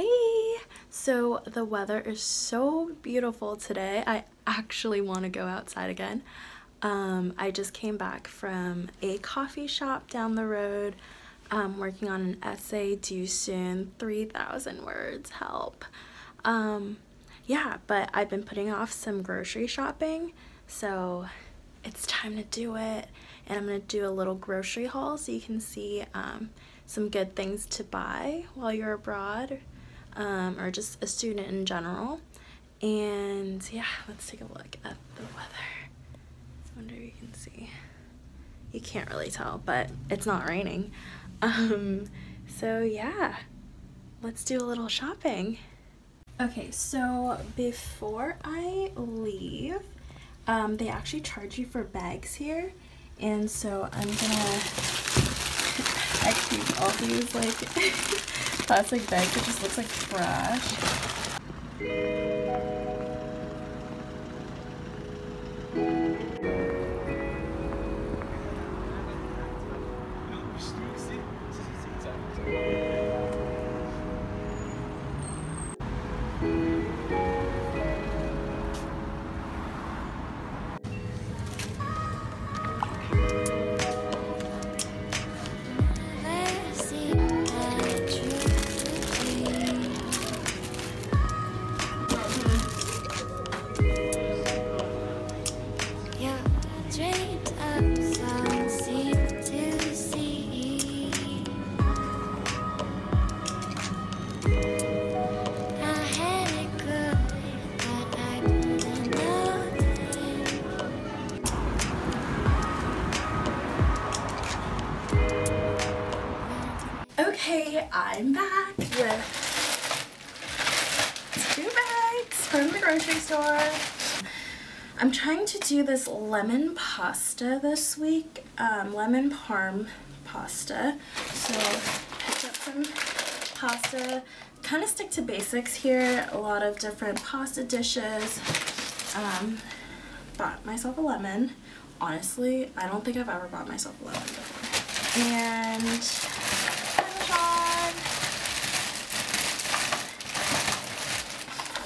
Hey! So the weather is so beautiful today. I actually want to go outside again. I just came back from a coffee shop down the road. I'm working on an essay due soon, 3,000 words, help. Yeah, but I've been putting off some grocery shopping, so it's time to do it. And I'm gonna do a little grocery haul so you can see some good things to buy while you're abroad, or just a student in general. And yeah, let's take a look at the weather. I wonder if you can see. You can't really tell, but it's not raining. So yeah, let's do a little shopping. Okay, so before I leave, they actually charge you for bags here, and so I'm gonna I keep all these like plastic bags. It just looks like trash. Okay, I'm back with two bags from the grocery store. I'm trying to do this lemon pasta this week, lemon parm pasta. So picked up some pasta. Kind of stick to basics here, a lot of different pasta dishes. Bought myself a lemon. Honestly, I don't think I've ever bought myself a lemon before. And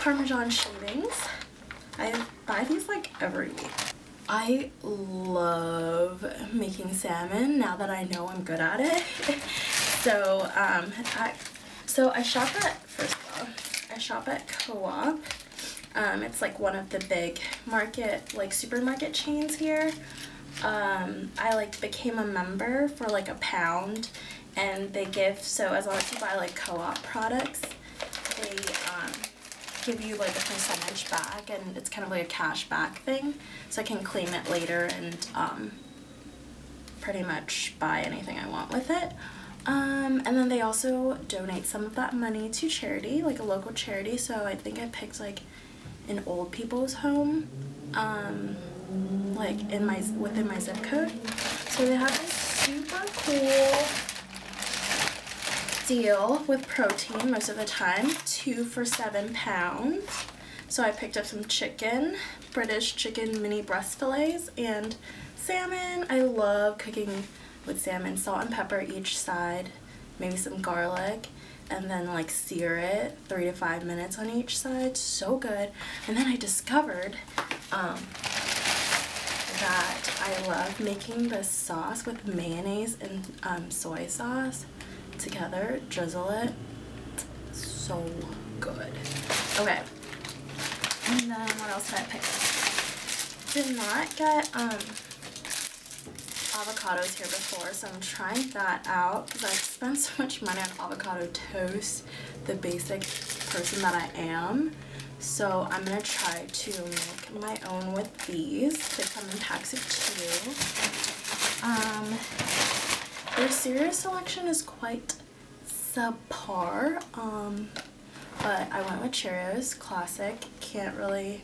Parmesan shavings. I buy these like every week. I love making salmon now that I know I'm good at it. So I shop at, first of all, I shop at Co-op. It's like one of the big market, like supermarket chains here. I like became a member for like £1, and they give, so as long as you buy like Co-op products, they give you like a percentage back, and it's kind of like a cash back thing, so I can claim it later and pretty much buy anything I want with it. And then they also donate some of that money to charity, like a local charity, so I think I picked like an old people's home like in my within my zip code. So they have this super cool deal with protein most of the time, 2 for £7. So I picked up some chicken, British chicken mini breast fillets, and salmon. I love cooking with salmon, salt and pepper each side, maybe some garlic, and then like sear it 3 to 5 minutes on each side. So good. And then I discovered that I love making this sauce with mayonnaise and soy sauce together, drizzle it. So good. Okay, and then what else did I pick up? Did not get avocados here before, so I'm trying that out because I've spent so much money on avocado toast, the basic person that I am. So I'm gonna try to make my own with these. They come in packs of 2. Their cereal selection is quite subpar, but I went with Cheerios, classic, can't really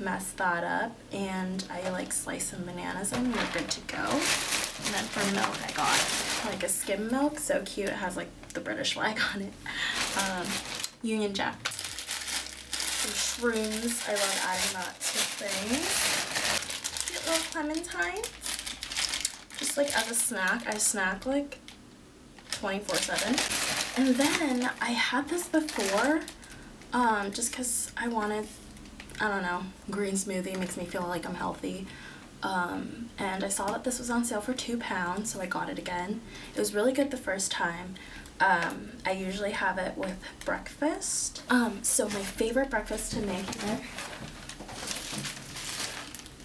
mess that up, and I like slice some bananas and we're good to go. And then for milk I got like a skim milk, so cute, it has like the British flag on it. Union Jack. Some shrooms, I love adding that to things. Cute little clementine. Just like as a snack, I snack like 24/7. And then I had this before, just because I wanted, I don't know, green smoothie makes me feel like I'm healthy. And I saw that this was on sale for £2, so I got it again. It was really good the first time. I usually have it with breakfast. So my favorite breakfast to make here.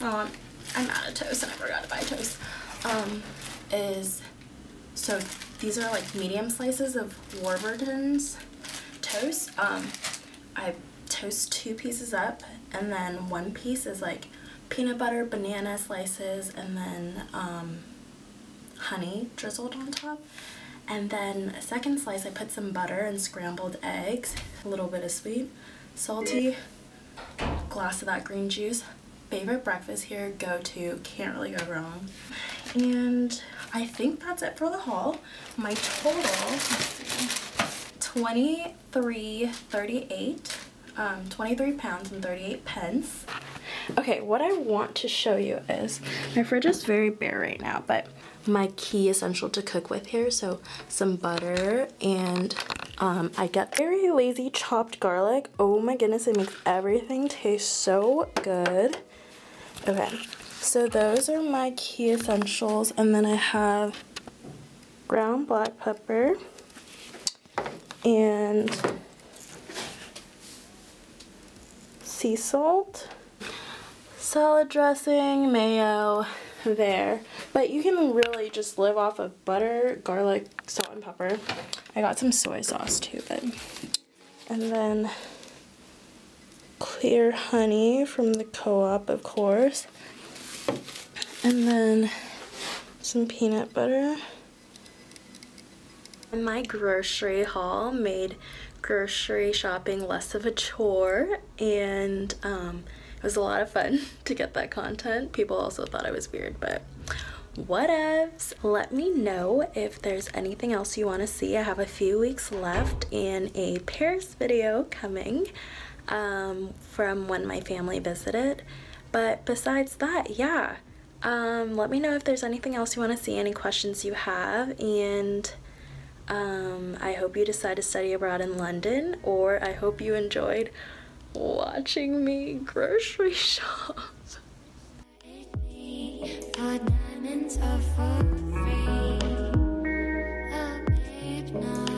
Oh, I'm out of toast and I forgot to buy toast. So these are like medium slices of Warburton's toast. I toast 2 pieces up, and then 1 piece is like peanut butter, banana slices, and then honey drizzled on top. And then a second slice, I put some butter and scrambled eggs, a little bit of sweet, salty, glass of that green juice. Favorite breakfast here, go to, can't really go wrong. And I think that's it for the haul. My total, let's see, £23.38. Okay, what I want to show you is, my fridge is very bare right now, but my key essential to cook with here, so some butter, and I get very lazy chopped garlic. Oh my goodness, it makes everything taste so good. Okay, so those are my key essentials, and then I have ground black pepper, and sea salt, salad dressing, mayo, there. But you can really just live off of butter, garlic, salt, and pepper. I got some soy sauce too, but. And then clear honey from the co-op, of course. And then some peanut butter. And my grocery haul made grocery shopping less of a chore, and it was a lot of fun to get that content. People also thought I was weird, but whatevs. Let me know if there's anything else you want to see. I have a few weeks left and a Paris video coming from when my family visited. But besides that, yeah, let me know if there's anything else you want to see, any questions you have, and I hope you decide to study abroad in London, or I hope you enjoyed watching me grocery shop. Our diamonds are for free.